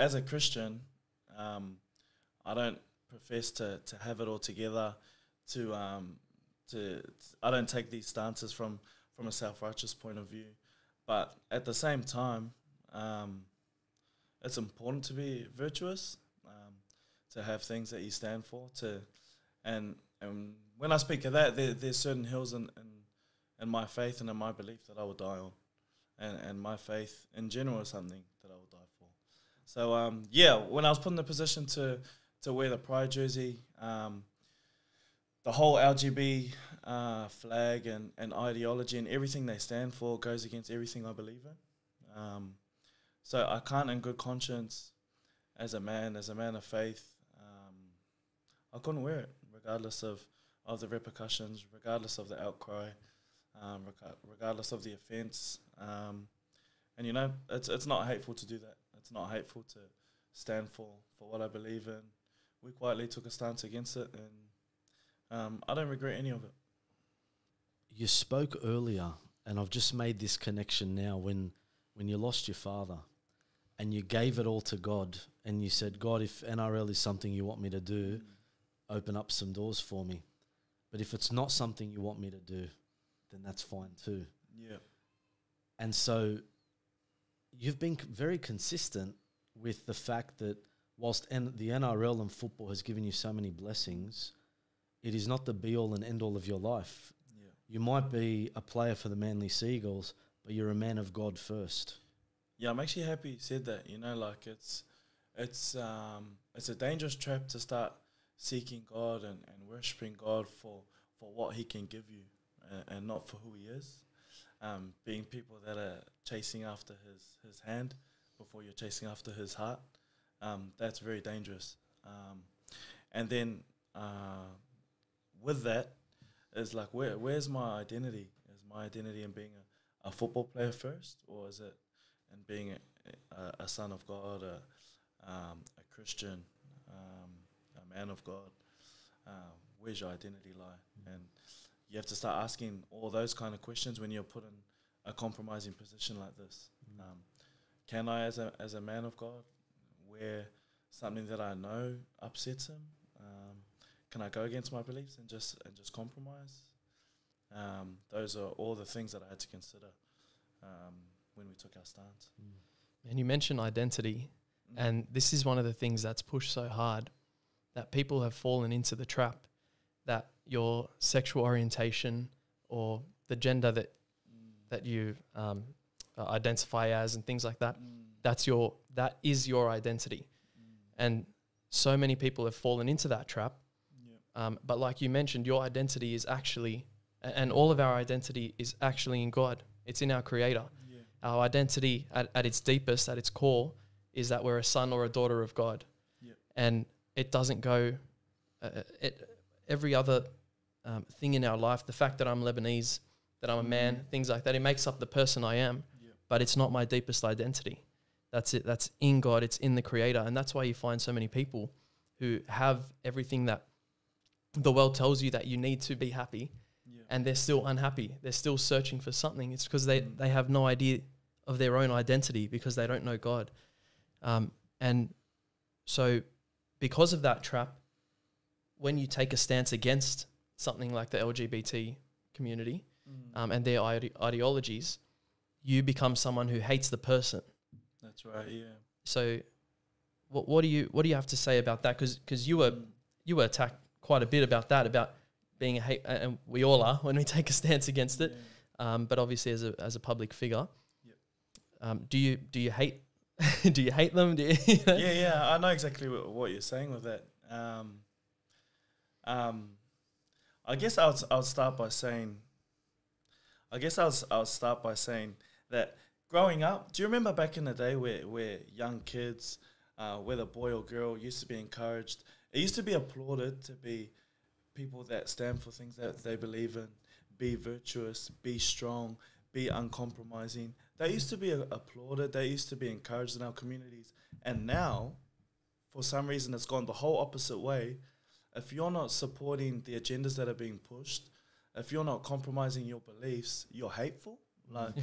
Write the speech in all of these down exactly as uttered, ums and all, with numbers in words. as a Christian, um, I don't profess to, to have it all together. To um, to I don't take these stances from from a self-righteous point of view, but at the same time, um, it's important to be virtuous, um, to have things that you stand for. To and and when I speak of that, there, there's certain hills in, in in my faith and in my belief that I will die on, and and my faith in general is something that I will die for. So um, yeah, when I was put in the position to to wear the pride jersey, um, the whole L G B uh, flag and, and ideology and everything they stand for goes against everything I believe in. Um, so I can't, in good conscience, as a man, as a man of faith, um, I couldn't wear it, regardless of, of the repercussions, regardless of the outcry, um, regardless of the offence. Um, and, you know, it's, it's not hateful to do that. It's not hateful to stand for, for what I believe in. We quietly took a stance against it, and Um, I don't regret any of it. You spoke earlier, and I've just made this connection now, when when you lost your father and you gave it all to God and you said, God, if N R L is something you want me to do, mm. open up some doors for me. But if it's not something you want me to do, then that's fine too. Yeah. And so you've been c very consistent with the fact that whilst N the N R L and football has given you so many blessings, it is not the be-all and end-all of your life. Yeah. You might be a player for the Manly Seagulls, but you're a man of God first. Yeah, I'm actually happy you said that. You know, like it's, it's, um, it's a dangerous trap to start seeking God and, and worshipping God for, for what he can give you and, and not for who he is. Um, being people that are chasing after his, his hand before you're chasing after his heart, um, that's very dangerous. Um, and then... Uh, with that, is like, where where's my identity? Is my identity in being a, a football player first, or is it in being a, a, a son of God, a, um, a Christian, um, a man of God? Uh, where's your identity lie? And you have to start asking all those kind of questions when you're put in a compromising position like this. Mm-hmm. um, can I, as a, as a man of God, wear something that I know upsets him? Um, Can I go against my beliefs and just and just compromise? Um, those are all the things that I had to consider um, when we took our stance. Mm. And you mentioned identity, mm. and this is one of the things that's pushed so hard, that people have fallen into the trap that your sexual orientation or the gender that mm. that you um, uh, identify as and things like that, mm. that's your that is your identity, mm. and so many people have fallen into that trap. Um, but like you mentioned, your identity is actually, and all of our identity is actually in God. It's in our Creator. Yeah. Our identity at, at its deepest, at its core, is that we're a son or a daughter of God. Yeah. And it doesn't go, uh, it, every other um, thing in our life, the fact that I'm Lebanese, that I'm a man, mm-hmm. things like that, it makes up the person I am, yeah. but it's not my deepest identity. That's it. That's in God. It's in the Creator. And that's why you find so many people who have everything that the world tells you that you need to be happy, yeah. and they're still unhappy. They're still searching for something. It's because they, mm. they have no idea of their own identity because they don't know God. Um, and so because of that trap, when you take a stance against something like the L G B T community mm. um, and their ide ideologies, you become someone who hates the person. That's right, yeah. So what, what, do, you, what do you have to say about that? Because 'cause you were, mm. you were attacked quite a bit about that, about being a hate, and we all are when we take a stance against it. Yeah. Um, but obviously, as a as a public figure, yep. um, do you do you hate do you hate them? Do you yeah, yeah, I know exactly what, what you're saying with that. Um, um, I guess I'll I'll start by saying, I guess I'll I'll start by saying that growing up, do you remember back in the day where where young kids, uh, whether boy or girl, used to be encouraged? It used to be applauded to be people that stand for things that they believe in, be virtuous, be strong, be uncompromising. They used to be applauded. They used to be encouraged in our communities. And now, for some reason, it's gone the whole opposite way. If you're not supporting the agendas that are being pushed, if you're not compromising your beliefs, you're hateful, Like,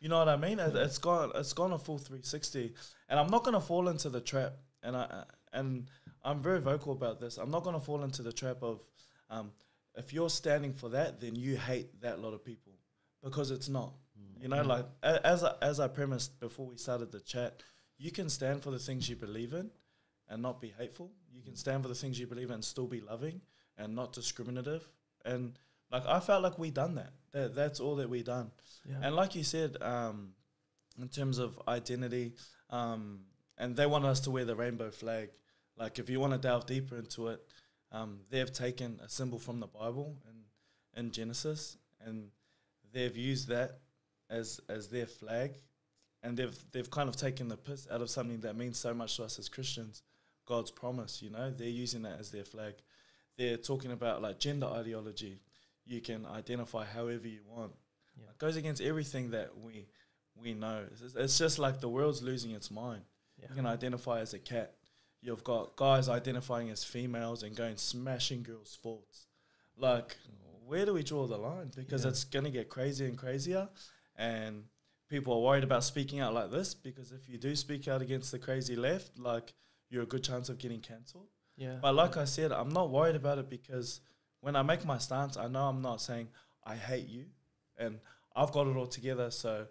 you know what I mean? It, it's gone. It's gone a full three sixty, and I'm not gonna fall into the trap. And I and I'm very vocal about this. I'm not gonna fall into the trap of, um, if you're standing for that, then you hate that lot of people, because it's not. Mm. You know, mm. like as I, as I premised before we started the chat, you can stand for the things you believe in, and not be hateful. You can stand for the things you believe in and still be loving and not discriminative. And like, I felt like we done that. that that's all that we done. Yeah. And like you said, um, in terms of identity, um, and they want us to wear the rainbow flag. Like, if you want to delve deeper into it, um, they've taken a symbol from the Bible and in Genesis, and they've used that as as their flag, and they've they've kind of taken the piss out of something that means so much to us as Christians, God's promise. You know, they're using that as their flag. They're talking about like gender ideology. You can identify however you want. Yeah. It goes against everything that we we know. It's, it's just like the world's losing its mind. Yeah. You can identify as a cat. You've got guys identifying as females and going smashing girls' sports. Like, where do we draw the line? Because yeah. it's going to get crazier and crazier. And people are worried about speaking out like this, because if you do speak out against the crazy left, like, you're a good chance of getting cancelled. Yeah. But like yeah. I said, I'm not worried about it, because when I make my stance, I know I'm not saying, I hate you, and I've got it all together, so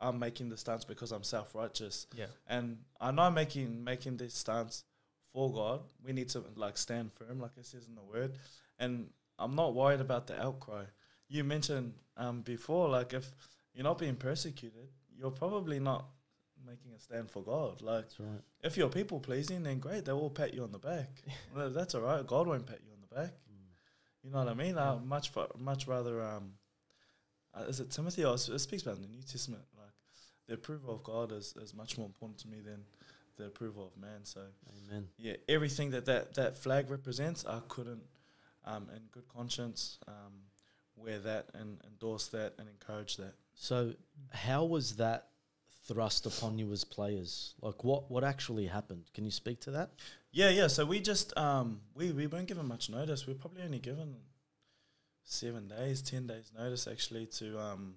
I'm making the stance because I'm self-righteous. Yeah. And I know I'm making, making this stance for God. We need to, like, stand firm, like it says in the Word. And I'm not worried about the outcry. You mentioned um, before, like, if you're not being persecuted, you're probably not making a stand for God. Like, that's right. If you're people-pleasing, then great, they'll all pat you on the back. That's all right. God won't pat you on the back. You know what I mean? Uh, much, much rather. Um, uh, is it Timothy? Or it speaks about in the New Testament. Like, the approval of God is, is much more important to me than the approval of man. So, amen. Yeah, everything that that, that flag represents, I couldn't, um, in good conscience, um, wear that and endorse that and encourage that. So, how was that thrust upon you as players? Like, what what actually happened? Can you speak to that? Yeah, yeah. So we just um we, we weren't given much notice. We were probably only given seven days, ten days notice actually to um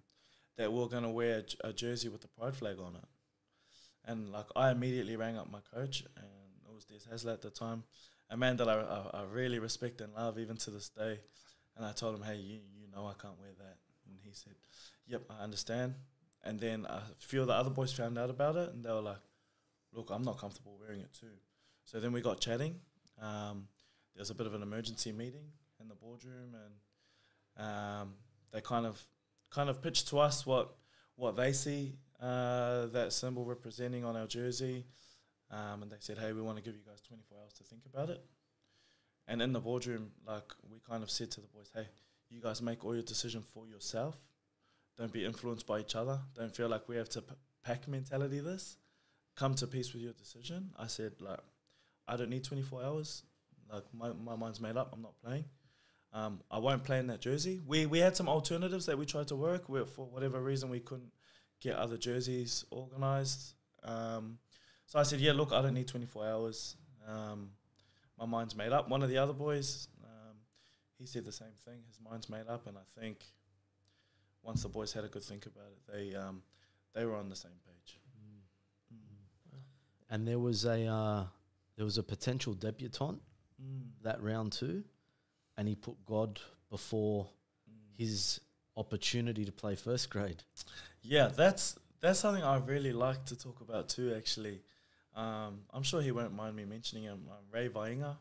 that we we're gonna wear a, a jersey with the pride flag on it. And like, I immediately rang up my coach, and it was Des Hasler at the time, a man that I, I I really respect and love even to this day. And I told him, hey, you you know I can't wear that. And he said, yep, I understand. And then a few of the other boys found out about it, and they were like, look, I'm not comfortable wearing it too. So then we got chatting. Um, there was a bit of an emergency meeting in the boardroom, and um, they kind of kind of pitched to us what what they see uh, that symbol representing on our jersey. Um, and they said, hey, we want to give you guys twenty-four hours to think about it. And in the boardroom, like, we kind of said to the boys, hey, you guys make all your decision for yourself. Don't be influenced by each other. Don't feel like we have to p pack mentality this. Come to peace with your decision. I said, like, I don't need twenty-four hours. Like, my, my mind's made up. I'm not playing. Um, I won't play in that jersey. We we had some alternatives that we tried to work with. For whatever reason, we couldn't get other jerseys organised. Um, so I said, yeah, look, I don't need twenty-four hours. Um, my mind's made up. One of the other boys, um, he said the same thing. His mind's made up, and I think once the boys had a good think about it, they um, they were on the same page. Mm. Mm. And there was a uh, there was a potential debutant mm. that round two, and he put God before mm. his opportunity to play first grade. Yeah, that's that's something I really like to talk about too. Actually, um, I'm sure he won't mind me mentioning him. Uh, Ray Vaega,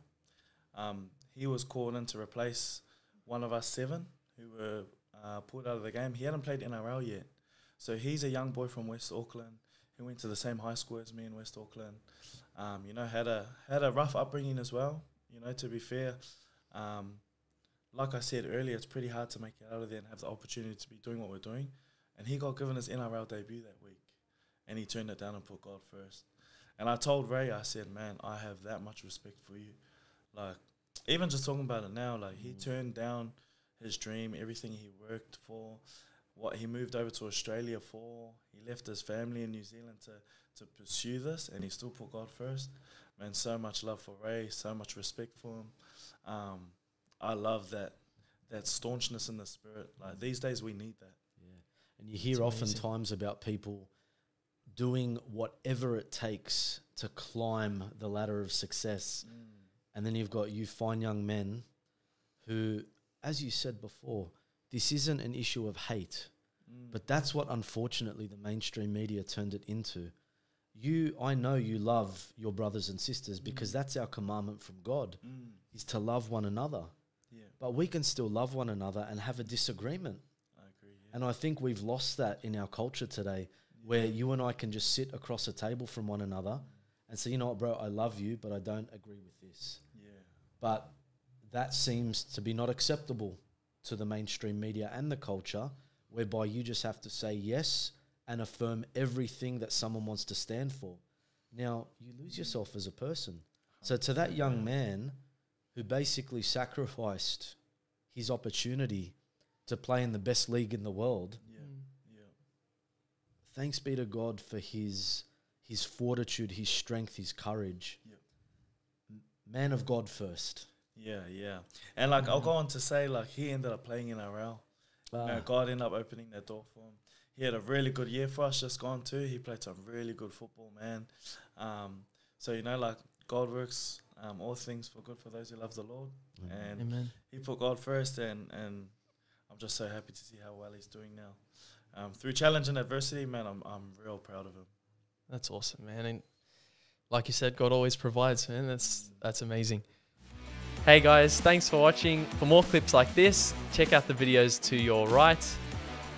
um, he was called in to replace one of us seven who were Uh, pulled out of the game. He hadn't played N R L yet, so he's a young boy from West Auckland who went to the same high school as me in West Auckland. Um, you know, had a had a rough upbringing as well. You know, to be fair, um, like I said earlier, it's pretty hard to make it out of there and have the opportunity to be doing what we're doing. And he got given his N R L debut that week, and he turned it down and put God first. And I told Ray, I said, man, I have that much respect for you. Like, even just talking about it now, like, mm. he turned down his dream, everything he worked for, what he moved over to Australia for. He left his family in New Zealand to, to pursue this, and he still put God first. Man, so much love for Ray, so much respect for him. Um, I love that that staunchness in the spirit. Like, these days we need that. Yeah. And you hear oftentimes about people doing whatever it takes to climb the ladder of success. Mm. And then you've got you fine young men who, as you said before, this isn't an issue of hate, mm. but that's what unfortunately the mainstream media turned it into. You, I know you love your brothers and sisters mm. because that's our commandment from God, mm. is to love one another. Yeah. But we can still love one another and have a disagreement. I agree. Yeah. And I think we've lost that in our culture today, yeah. where you and I can just sit across a table from one another mm. and say, you know what, bro, I love you, but I don't agree with this. Yeah. But that seems to be not acceptable to the mainstream media and the culture, whereby you just have to say yes and affirm everything that someone wants to stand for. Now, you lose yourself as a person. So to that young man who basically sacrificed his opportunity to play in the best league in the world, yeah. Yeah. thanks be to God for his, his fortitude, his strength, his courage. Yeah. Man of God first. Yeah, yeah. And, like, mm. I'll go on to say, like, he ended up playing in N R L. Wow. You know, God ended up opening that door for him. He had a really good year for us, just gone too. He played some really good football, man. Um, so, you know, like, God works um, all things for good for those who love the Lord. Mm. And Amen. He put God first, and, and I'm just so happy to see how well he's doing now. Um, through challenge and adversity, man, I'm, I'm real proud of him. That's awesome, man. And like you said, God always provides, man. That's, that's amazing. Hey guys, thanks for watching. For more clips like this, check out the videos to your right.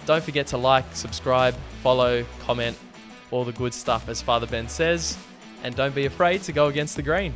Don't forget to like, subscribe, follow, comment, all the good stuff as Father Ben says, and don't be afraid to go against the grain.